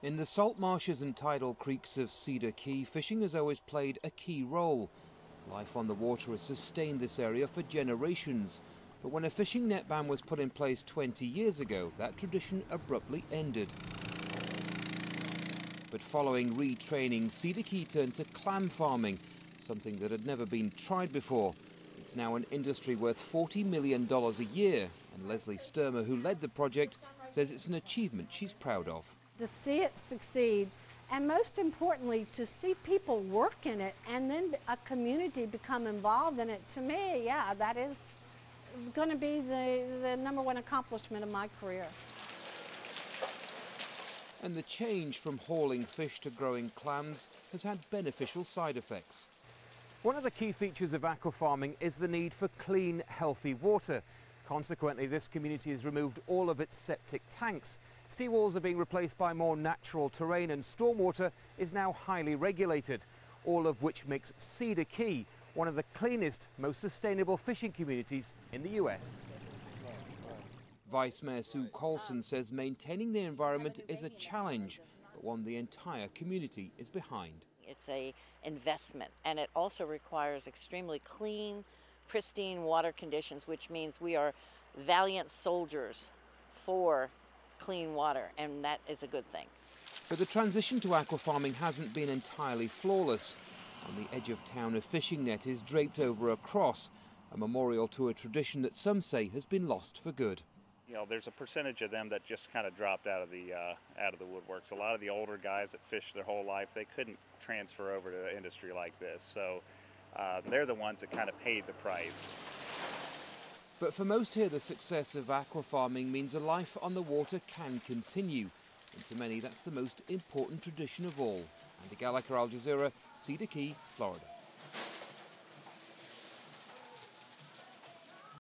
In the salt marshes and tidal creeks of Cedar Key, fishing has always played a key role. Life on the water has sustained this area for generations. But when a fishing net ban was put in place 20 years ago, that tradition abruptly ended. But following retraining, Cedar Key turned to clam farming, something that had never been tried before. It's now an industry worth $40 million a year, and Leslie Sturmer, who led the project, says it's an achievement she's proud of. To see it succeed, and most importantly, to see people work in it and then a community become involved in it, to me, yeah, that is going to be the number one accomplishment of my career. And the change from hauling fish to growing clams has had beneficial side effects. One of the key features of aquafarming is the need for clean, healthy water. Consequently, this community has removed all of its septic tanks. Seawalls are being replaced by more natural terrain, and stormwater is now highly regulated, all of which makes Cedar Key one of the cleanest, most sustainable fishing communities in the US. Vice Mayor Sue Colson says maintaining the environment is a challenge, but one the entire community is behind. It's an investment, and it also requires extremely clean, pristine water conditions, which means we are valiant soldiers for clean water, and that is a good thing. But the transition to aquafarming hasn't been entirely flawless. On the edge of town, a fishing net is draped over a cross, a memorial to a tradition that some say has been lost for good. You know, there's a percentage of them that just kind of dropped out of the woodworks. A lot of the older guys that fished their whole life, they couldn't transfer over to an industry like this, so they're the ones that kind of paid the price. But for most here, the success of aquafarming means a life on the water can continue. And to many, that's the most important tradition of all. Andy Gallica, Al Jazeera, Cedar Key, Florida.